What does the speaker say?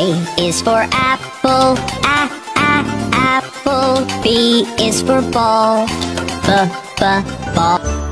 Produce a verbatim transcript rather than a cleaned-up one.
A is for apple, a, a, apple. B is for ball, b, b, ball.